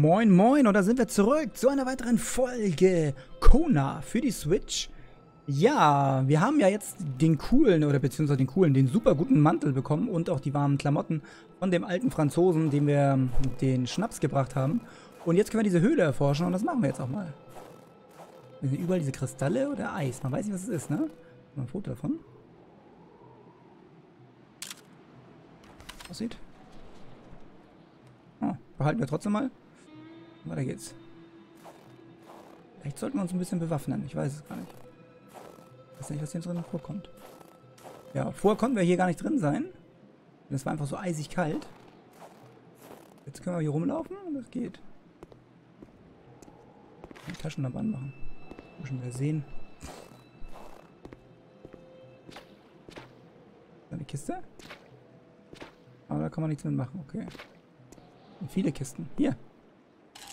Moin moin, und da sind wir zurück zu einer weiteren Folge Kona für die Switch. Ja, wir haben ja jetzt den coolen, oder beziehungsweise den super guten Mantel bekommen und auch die warmen Klamotten von dem alten Franzosen, dem wir den Schnaps gebracht haben. Und jetzt können wir diese Höhle erforschen und das machen wir jetzt auch mal. Da sind überall diese Kristalle oder Eis, man weiß nicht, was es ist, ne? Mal ein Foto davon. Aussieht. Oh, behalten wir trotzdem mal. Weiter geht's. Vielleicht sollten wir uns ein bisschen bewaffnen. Ich weiß es gar nicht. Ich weiß nicht, was hier drin vorkommt. Ja, vorher konnten wir hier gar nicht drin sein. Das war einfach so eisig kalt. Jetzt können wir hier rumlaufen und das geht. Die Taschenlampe anmachen. Müssen wir sehen. Eine Kiste. Aber da kann man nichts mit machen. Okay. Und viele Kisten. Hier.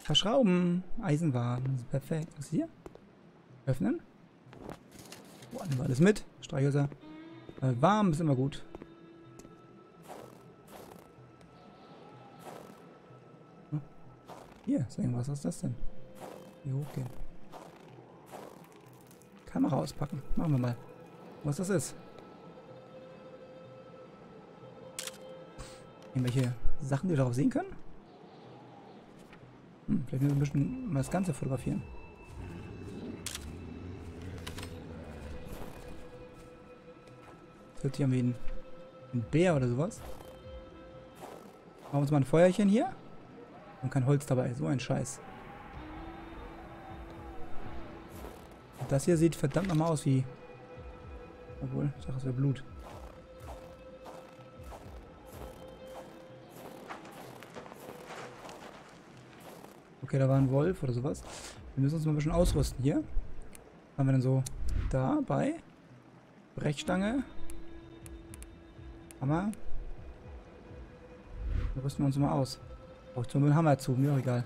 Verschrauben. Eisenwaren. Das ist perfekt. Was ist hier? Öffnen. Boah, nehmen wir alles mit. Streichhölzer. Warm ist immer gut. Hm. Hier ist irgendwas. Was ist das denn? Hier hochgehen. Kamera auspacken. Machen wir mal. Was das ist. Irgendwelche Sachen, die wir darauf sehen können? Hm, vielleicht müssen wir ein bisschen mal das Ganze fotografieren. Jetzt haben wir einen Bär oder sowas. Machen wir uns mal ein Feuerchen hier. Und kein Holz dabei. So ein Scheiß. Und das hier sieht verdammt nochmal aus wie... Obwohl, ich dachte, es wäre Blut. Okay, da war ein Wolf oder sowas. Wir müssen uns mal ein bisschen ausrüsten hier. Was haben wir denn so? Da, bei. Brechstange. Hammer. Da rüsten wir uns mal aus. Braucht so einen Hammer zu, mir auch egal.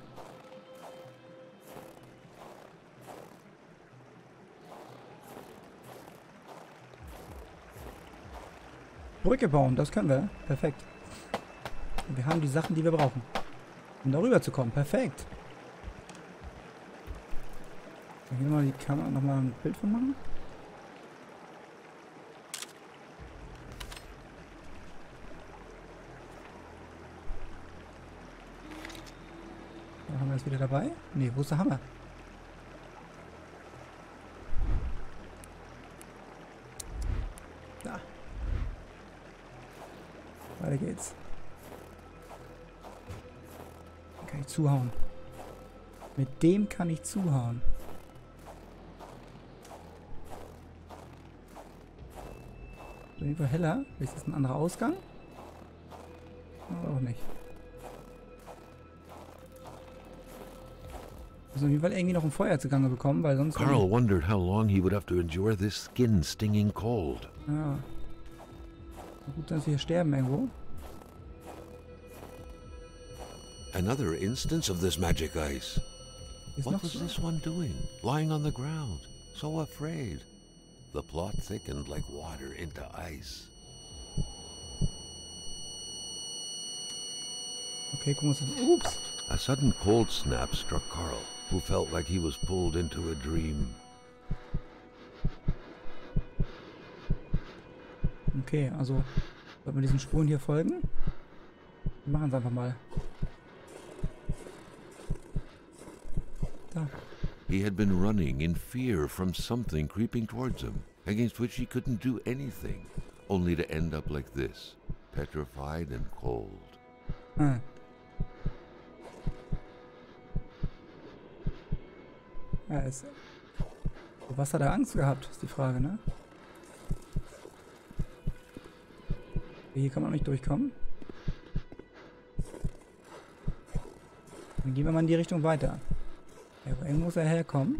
Brücke bauen, das können wir. Perfekt. Und wir haben die Sachen, die wir brauchen. Um darüber zu kommen. Perfekt. Hier nochmal die Kamera, nochmal ein Bild von machen. Da haben wir es wieder dabei. Ne, wo ist der Hammer? Da. Weiter geht's. Da kann ich zuhauen. Mit dem kann ich zuhauen. Irgendwo heller. Ist das ein anderer Ausgang? Aber auch nicht. Also auf jeden Fall irgendwie noch ein Feuer zugange bekommen, weil sonst... Carl wondered how long he would have to endure this skin-stinging cold. Ja. Gut, dass wir hier sterben irgendwo. Another instance of this magic ice. What was this one doing? Lying on the ground. So afraid. The plot thickened like water into ice. Okay, guck mal, oops. A sudden cold snap struck Carl, who felt like he was pulled into a dream. Okay, also sollten wir diesen Spuren hier folgen? Wir machen es einfach mal. Da. He had been running in fear from something creeping towards him, against which he couldn't do anything, only to end up like this, petrified and cold. Hm. Ja, was hat er Angst gehabt, ist die Frage, ne? Hier kann man nicht durchkommen. Dann gehen wir mal in die Richtung weiter. Irgendwo muss er herkommen.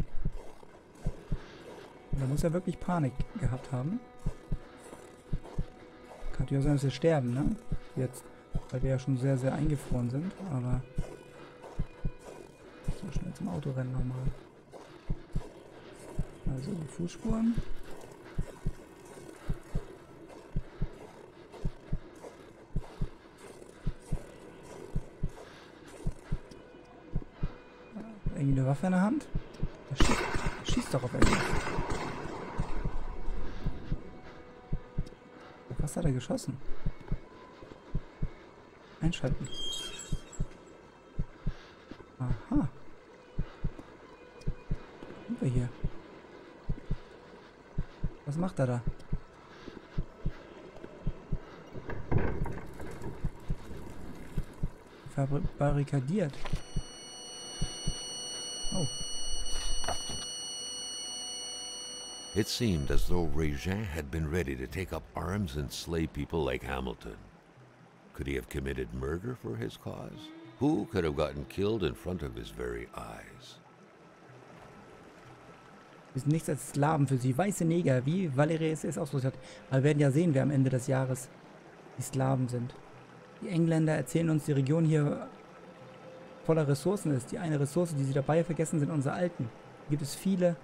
Und da muss er wirklich Panik gehabt haben. Kann natürlich auch sein, dass wir sterben, ne? Jetzt, weil wir ja schon sehr, sehr eingefroren sind, aber... So schnell zum Auto rennen nochmal. Also, Fußspuren. eine Waffe in der Hand? Der schießt doch auf irgendwas. Was hat er geschossen? Einschalten. Aha. Was sind wir hier? Was macht er da? Verbarrikadiert. Oh. It seemed as though Regin had been ready to take up arms and slay people like Hamilton. Could he have committed murder for his cause? Who could have gotten killed in front of his very eyes? Wir sind nichts als Sklaven für sie, weiße Neger, wie Valerie es ausgedrückt hat. Aber wir werden ja sehen, wer am Ende des Jahres die Sklaven sind. Die Engländer erzählen uns, die Region hier voller Ressourcen ist. Die eine Ressource, die sie dabei vergessen, sind unsere Alten. Hier gibt es viele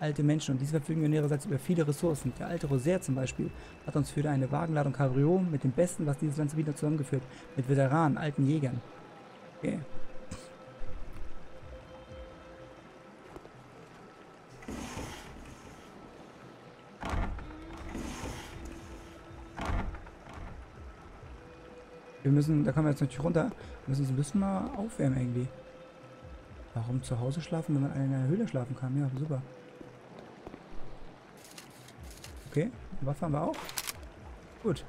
alte Menschen und diese verfügen ihrerseits über viele Ressourcen. Der alte Roser zum Beispiel hat uns für eine Wagenladung Cabriot mit dem Besten, was dieses Land wieder zusammengeführt, mit Veteranen, alten Jägern. Okay. Wir müssen, da kommen wir jetzt natürlich runter, wir müssen uns ein bisschen mal aufwärmen irgendwie. Warum zu Hause schlafen, wenn man in einer Höhle schlafen kann? Ja, super. Okay, eine Waffe haben wir auch. Gut.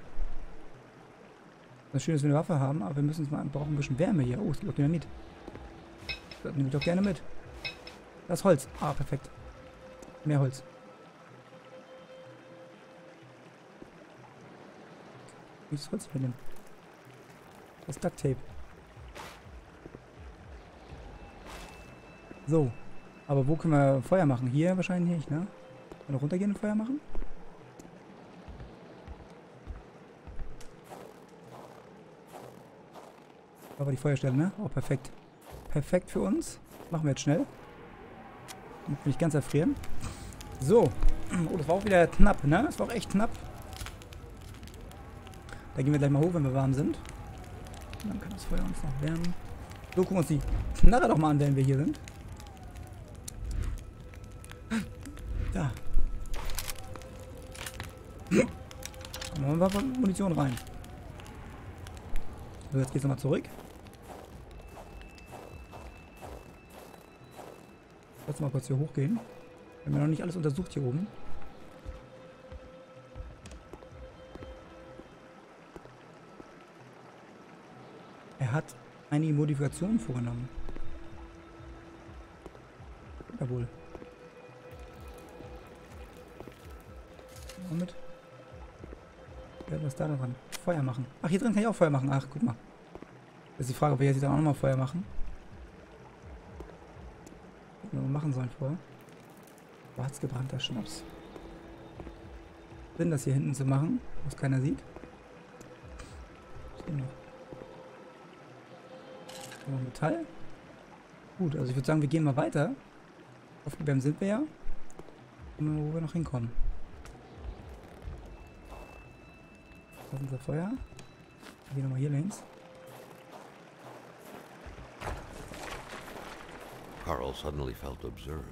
Das ist schön, dass wir eine Waffe haben, aber wir müssen uns mal brauchen ein bisschen Wärme hier. Oh, es gibt auch Dynamit. Das nehme ich doch gerne mit. Das Holz. Ah, perfekt. Mehr Holz. Gutes Holz mitnehmen. Das Duct Tape. So. Aber wo können wir Feuer machen? Hier wahrscheinlich nicht, ne? Können wir runtergehen und Feuer machen? Aber die Feuerstelle, ne? Oh, perfekt. Perfekt für uns. Machen wir jetzt schnell. Damit wir nicht ganz erfrieren. So. Oh, das war auch wieder knapp, ne? Das war auch echt knapp. Da gehen wir gleich mal hoch, wenn wir warm sind. Und dann kann das Feuer uns noch wärmen. So, gucken wir uns die Knarre doch mal an, wenn wir hier sind. Da. Dann machen wir Munition rein. So, jetzt geht's nochmal zurück. Lass mal kurz hier hochgehen. Wir haben ja noch nicht alles untersucht hier oben. Hat einige Modifikationen vorgenommen. Jawohl. Womit? Ja, was da dran? Feuer machen. Ach, hier drin kann ich auch Feuer machen. Ach, guck mal. Das ist die Frage, ob wir jetzt dann auch nochmal Feuer machen. Was wir machen sollen vorher. Schwarz gebrannter Schnaps. Sinn, das hier hinten zu machen, was keiner sieht. Stehen noch. Metall. Gut, also ich würde sagen, wir gehen mal weiter. Aufgewärmt sind wir ja. Gucken wir, wo wir noch hinkommen. Das ist unser Feuer. Wir gehen nochmal hier längs. Carl suddenly felt observed.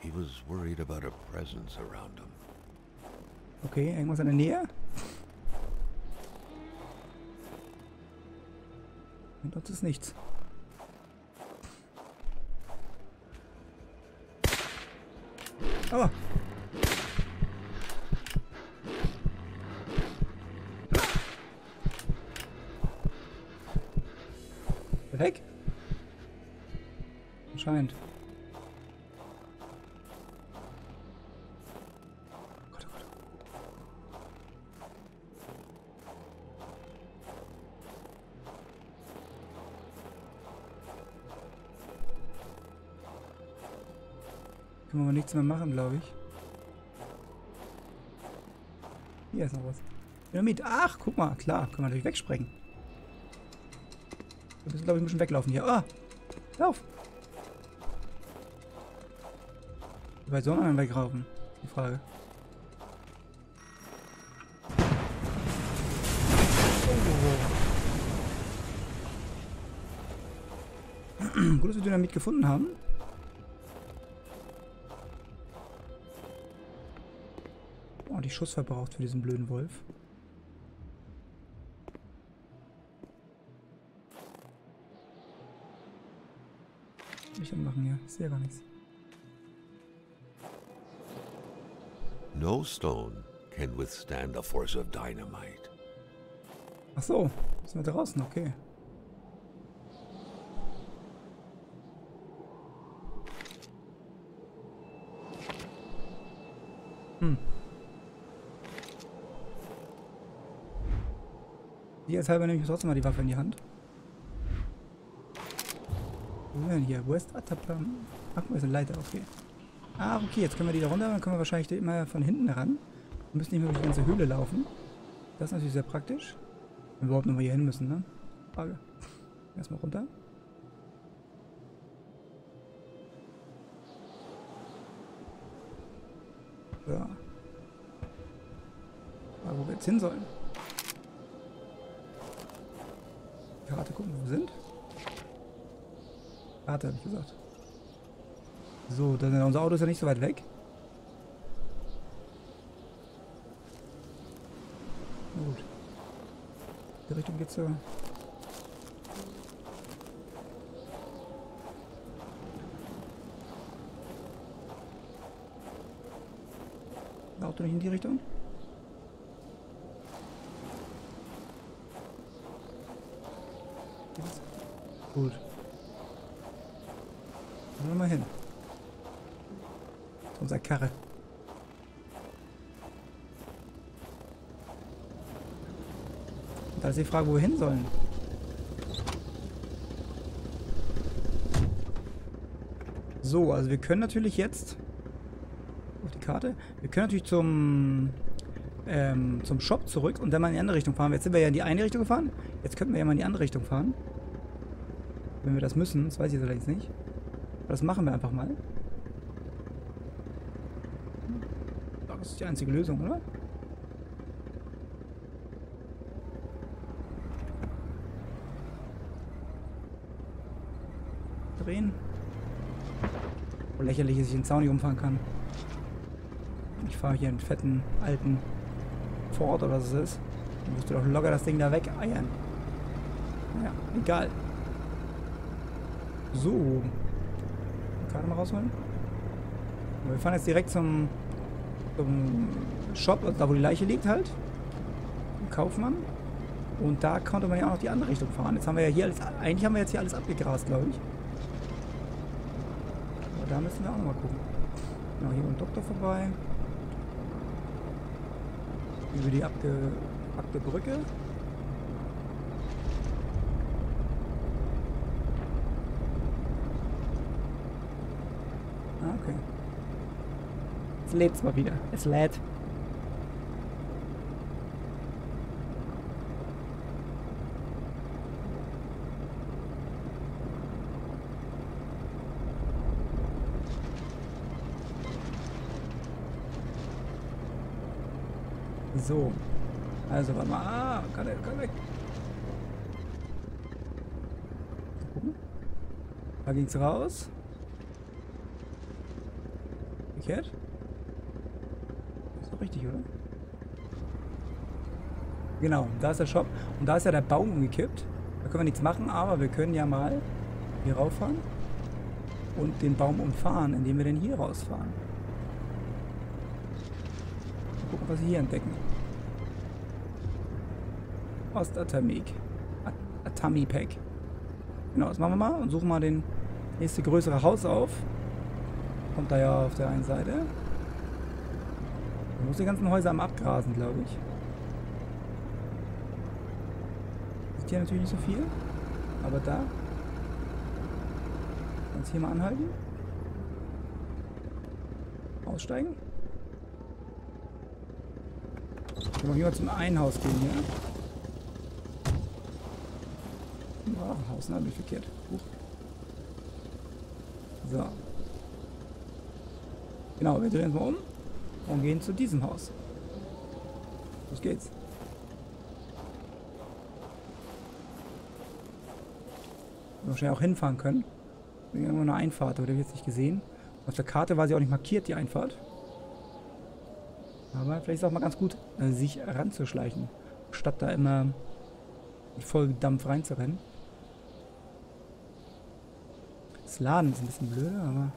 He was worried about a presence around him. Okay, irgendwas in der Nähe. Und dort ist nichts. Oh. Weg? Anscheinend. Können wir nichts mehr machen, glaube ich. Hier ist noch was. Dynamit. Ach, guck mal. Klar, können wir natürlich wegsprengen. Wir müssen, glaube ich, ein bisschen weglaufen hier. Ah! Lauf! Wie weit soll man denn weglaufen? Die Frage. Oh. Gut, dass wir Dynamit gefunden haben. Oh, die Schuss verbraucht für diesen blöden Wolf. Ich anmachen hier, ich sehe gar nichts. No stone can withstand the force of dynamite. Ach so, sind wir draußen, okay. Sicherheitshalber nehme ich trotzdem mal die Waffe in die Hand. Wo sind wir denn hier? West Atapam. Ach, wo ist eine Leiter? Okay. Ah, okay, jetzt können wir die da runter, dann können wir wahrscheinlich immer von hinten ran. Wir müssen nicht mehr durch die ganze Höhle laufen. Das ist natürlich sehr praktisch. Wenn wir überhaupt nochmal hier hin müssen, ne? Frage. Erstmal runter. Ja. Aber wo wir jetzt hin sollen. Karte gucken, wo wir sind. Karte, habe ich gesagt. So, dann unser Auto ist ja nicht so weit weg. Na gut. In die Richtung geht's ja. Das Auto nicht in die Richtung? Gut. Gehen wir mal hin. Zu unserer Karre. Und da ist die Frage, wo wir hin sollen. So, also wir können natürlich jetzt auf die Karte. Wir können natürlich zum Shop zurück und dann mal in die andere Richtung fahren. Jetzt sind wir ja in die eine Richtung gefahren. Jetzt könnten wir ja mal in die andere Richtung fahren. Wenn wir das müssen, das weiß ich allerdings nicht. Aber das machen wir einfach mal. Das ist die einzige Lösung, oder? Drehen. Oh, lächerlich, dass ich den Zaun nicht umfahren kann. Ich fahre hier einen fetten, alten Ford oder was es ist. Dann musst du doch locker das Ding da wegeiern. Ja, egal. So, die Karte mal rausholen. Wir fahren jetzt direkt zum Shop, da wo die Leiche liegt halt. Zum Kaufmann. Und da konnte man ja auch noch die andere Richtung fahren. Jetzt haben wir ja hier alles, eigentlich haben wir jetzt hier alles abgegrast, glaube ich. Aber da müssen wir auch nochmal gucken. Genau, hier beim Doktor vorbei. Über die abgepackte Brücke. Okay. Jetzt lädt es mal wieder. Es lädt. So. Also, warte mal. Ah, kann weg. Gucken. Da ging es raus. Das ist doch richtig, oder? Genau, da ist der Shop. Und da ist ja der Baum umgekippt. Da können wir nichts machen, aber wir können ja mal hier rauffahren und den Baum umfahren, indem wir den hier rausfahren. Mal gucken, was wir hier entdecken. Ostatamik. Atami-Pack. Genau, das machen wir mal und suchen mal den nächste größere Haus auf. Kommt da ja auf der einen Seite. Man muss die ganzen Häuser am Abgrasen, glaube ich. Ist hier natürlich nicht so viel. Aber da. Kannst hier mal anhalten. Aussteigen. Können wir hier mal zum einen Haus gehen hier. Ja? Oh, Haus, ne? Bin ich verkehrt. Huch. So. Genau, wir drehen uns mal um und gehen zu diesem Haus. Los geht's. Wir müssen ja auch hinfahren können. Irgendwann eine Einfahrt, aber die habe ich jetzt nicht gesehen. Auf der Karte war sie auch nicht markiert, die Einfahrt. Aber vielleicht ist es auch mal ganz gut, sich ranzuschleichen, statt da immer mit vollem Dampf reinzurennen. Das Laden ist ein bisschen blöder, aber...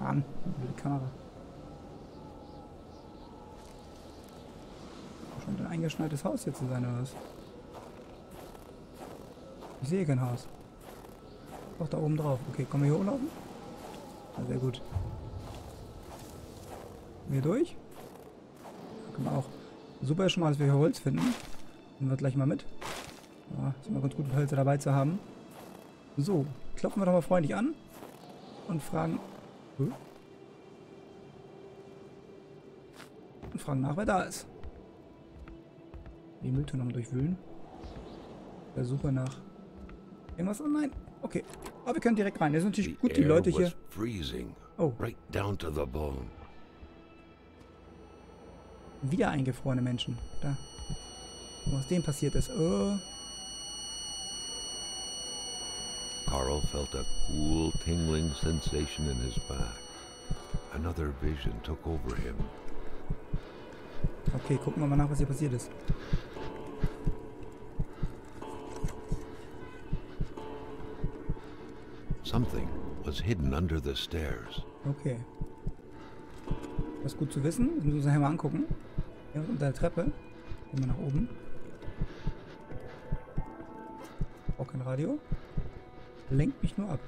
Mann, blöde Kamera. Scheint ein eingeschneites Haus hier zu sein, oder was? Ich sehe kein Haus. Doch, da oben drauf. Okay, kommen wir hier hochlaufen? Ja, sehr gut. Hier durch? Da können wir auch. Super ist schon mal, dass wir hier Holz finden. Nehmen wir gleich mal mit. Ja, ist immer ganz gut, Hölzer dabei zu haben. So, klopfen wir doch mal freundlich an und fragen. Und fragen nach, wer da ist. Die Mülltonne nochmal durchwühlen. Der Suche nach irgendwas online. Okay, aber wir können direkt rein. Das ist natürlich gut, die Leute hier. Oh. Wieder eingefrorene Menschen. Da. Was dem passiert ist. Oh. Carl felt a cool tingling sensation in his back. Another vision took over him. Okay, gucken wir mal nach, was hier passiert ist. Something was hidden under the stairs. Okay. Das ist gut zu wissen. Das müssen wir uns mal angucken. Ja, unter der Treppe. Gehen wir nach oben. Auch kein Radio. Lenkt mich nur ab.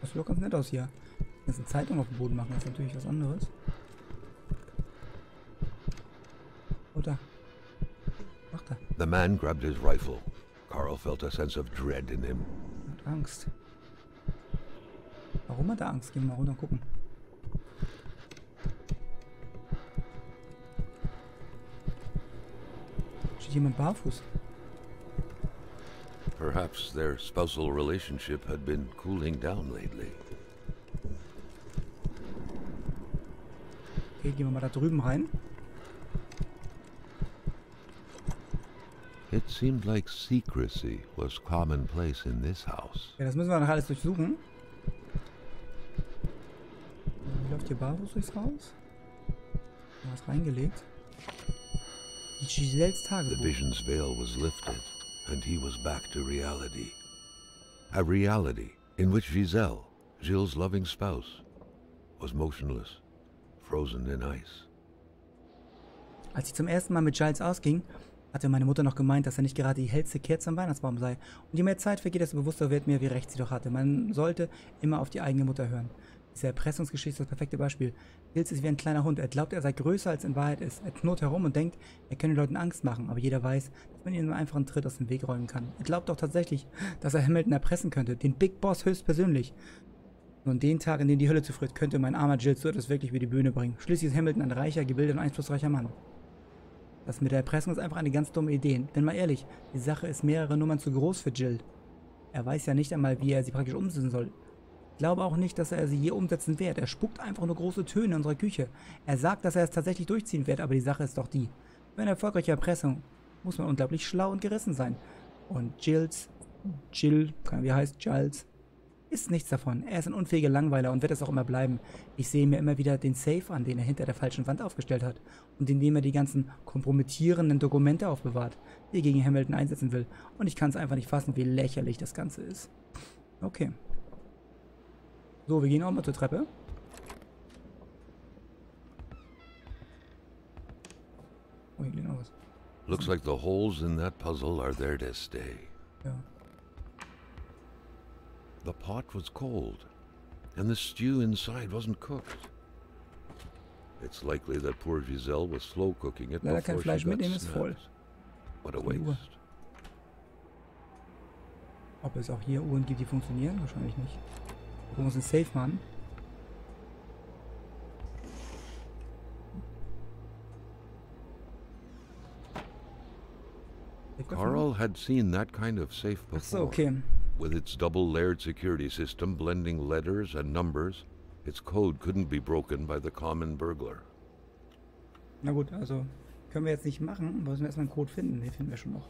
Das sieht doch ganz nett aus hier. Jetzt eine Zeitung auf dem Boden machen, das ist natürlich was anderes. Oh, da. Ach, da. The man grabbed his rifle. Carl felt a sense of dread in him. Hat Angst. Warum hat er Angst? Gehen wir mal runter und gucken. Steht jemand barfuß? Perhaps their spousal relationship had been cooling down lately. Okay, gehen wir mal da drüben rein. It seemed like secrecy was commonplace in this house. Ja, das müssen wir noch alles durchsuchen. Läuft hier barfuß durchs Haus? Da ist reingelegt. Die Giselles Tagebuch. The vision's veil was lifted. And he was back to reality. A reality in which Giselle, Gilles' loving spouse, was motionless, frozen in ice. Als ich zum ersten Mal mit Giles ausging, hatte meine Mutter noch gemeint, dass er nicht gerade die hellste Kerze am Weihnachtsbaum sei. Und je mehr Zeit vergeht, desto bewusster wird mir, wie recht sie doch hatte. Man sollte immer auf die eigene Mutter hören. Diese Erpressungsgeschichte ist das perfekte Beispiel. Gilles ist wie ein kleiner Hund. Er glaubt, er sei größer, als er in Wahrheit ist. Er knurrt herum und denkt, er könne Leuten Angst machen. Aber jeder weiß, dass man ihnen einen einfachen Tritt aus dem Weg räumen kann. Er glaubt doch tatsächlich, dass er Hamilton erpressen könnte. Den Big Boss höchstpersönlich. Nur an den Tag, in dem die Hölle zufriert, könnte mein armer Gilles so etwas wirklich über die Bühne bringen. Schließlich ist Hamilton ein reicher, gebildeter und einflussreicher Mann. Das mit der Erpressung ist einfach eine ganz dumme Idee. Denn mal ehrlich, die Sache ist mehrere Nummern zu groß für Gilles. Er weiß ja nicht einmal, wie er sie praktisch umsetzen soll. Ich glaube auch nicht, dass er sie je umsetzen wird. Er spuckt einfach nur große Töne in unserer Küche. Er sagt, dass er es tatsächlich durchziehen wird, aber die Sache ist doch die. Für eine erfolgreiche Erpressung muss man unglaublich schlau und gerissen sein. Und Giles, ist nichts davon. Er ist ein unfähiger Langweiler und wird es auch immer bleiben. Ich sehe mir immer wieder den Safe an, den er hinter der falschen Wand aufgestellt hat und in dem er die ganzen kompromittierenden Dokumente aufbewahrt, die er gegen Hamilton einsetzen will. Und ich kann es einfach nicht fassen, wie lächerlich das Ganze ist. Okay. So, wir gehen auch mal zur Treppe. Oh, hier liegt noch was. Looks like the holes in that puzzle are there to stay. Ja. The pot was cold and the stew inside wasn't cooked. It's likely that poor Giselle was slow cooking it before she got snapped. Leider kein Fleisch mitnehmen ist voll. What a waste. Ob es auch hier Uhren gibt, die funktionieren? Wahrscheinlich nicht. Wir müssen uns safe machen. Carl had seen that kind of safe before. Ach so, okay. With its double-layered security system blending letters and numbers, its code couldn't be broken by the common burglar. Na gut, also können wir jetzt nicht machen, müssen wir erstmal einen Code finden. Den finden wir schon noch.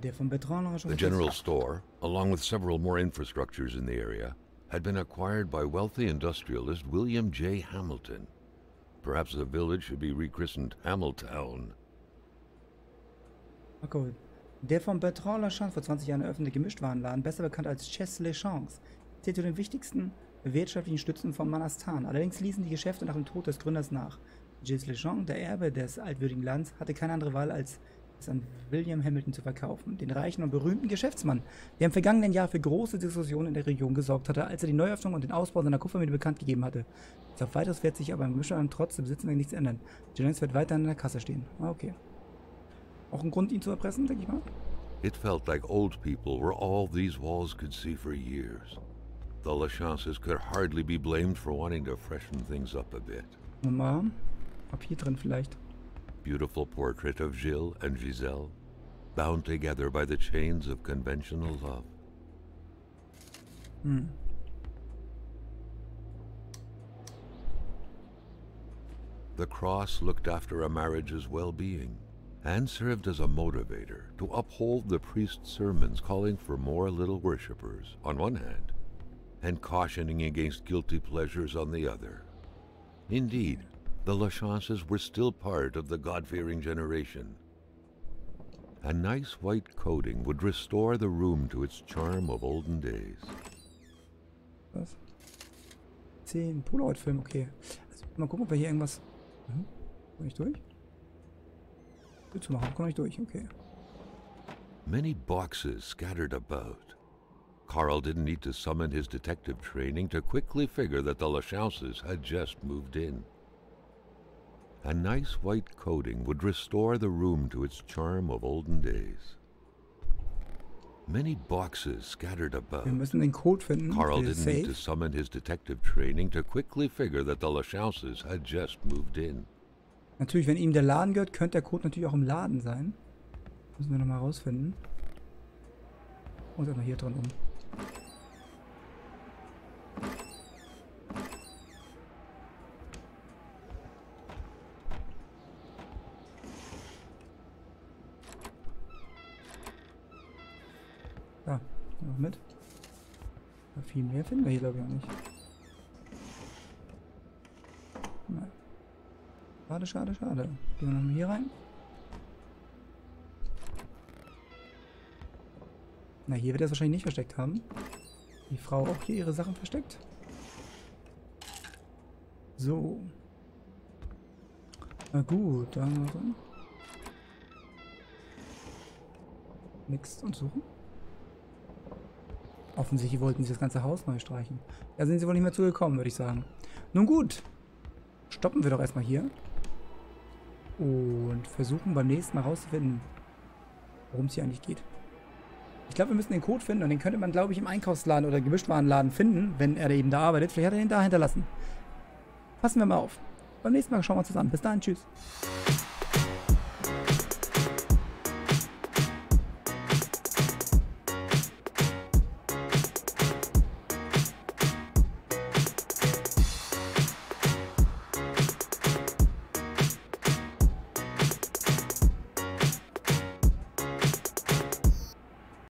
The general store, along with several more infrastructures in the area, had been acquired by wealthy industrialist William J. Hamilton. Perhaps the village should be rechristened Hamiltown. Okay. Der von Bertrand Lachance vor 20 Jahren eröffnete Gemischtwarenladen, besser bekannt als Chez Lachance, zählt zu den wichtigsten wirtschaftlichen Stützen von Manastan. Allerdings ließen die Geschäfte nach dem Tod des Gründers nach. Chez Lachance, der Erbe des altwürdigen Landes, hatte keine andere Wahl, als es an William Hamilton zu verkaufen, den reichen und berühmten Geschäftsmann, der im vergangenen Jahr für große Diskussionen in der Region gesorgt hatte, als er die Neuöffnung und den Ausbau seiner Kupfermine bekannt gegeben hatte. Bis auf weiteres wird sich aber im Gemischtwarenladen trotz der Besitzenden nichts ändern. Jones wird weiter an der Kasse stehen. Okay. Auch ein Grund, ihn zu erpressen, denke ich mal. It felt like old people were all these walls could see for years. The Lachances could hardly be blamed for wanting to freshen things up a bit. Mama, ab hier drin vielleicht. Beautiful portrait of Gilles and Giselle, bound together by the chains of conventional love. Hm. The cross looked after a marriage's well-being and served as a motivator to uphold the priest's sermons calling for more little worshippers on one hand and cautioning against guilty pleasures on the other. Indeed, the Lachances were still part of the God-fearing generation. A nice white coating would restore the room to its charm of olden days. Was? 10 Polaroid-Film, okay. Also, mal gucken, ob wir hier irgendwas... Mhm. Komm ich durch? Gut zu machen, komm ich durch, okay. Many boxes scattered about. Carl didn't need to summon his detective training to quickly figure that the Lachances had just moved in. A nice white coating would restore the room to its charm of olden days. Many boxes scattered about. Wir müssen den Code finden. Carl didn't need to summon his detective training to quickly figure that the Lachances had just moved in. Natürlich, wenn ihm der Laden gehört, könnte der Code natürlich auch im Laden sein. Müssen wir nochmal rausfinden. Und einmal hier dran um. Da, noch mit. Aber viel mehr finden wir hier, glaube ich, auch nicht. Nein. Schade, schade, schade. Gehen wir nochmal hier rein. Na, hier wird er es wahrscheinlich nicht versteckt haben. Die Frau auch hier ihre Sachen versteckt. So. Na gut, da haben wir drin. Nix und suchen. Offensichtlich wollten sie das ganze Haus neu streichen. Da sind sie wohl nicht mehr zugekommen, würde ich sagen. Nun gut. Stoppen wir doch erstmal hier. Und versuchen beim nächsten Mal rauszufinden, worum es hier eigentlich geht. Ich glaube, wir müssen den Code finden und den könnte man, glaube ich, im Einkaufsladen oder Gemischtwarenladen finden, wenn er eben da arbeitet. Vielleicht hat er den da hinterlassen. Passen wir mal auf. Beim nächsten Mal schauen wir uns das an. Bis dahin, tschüss.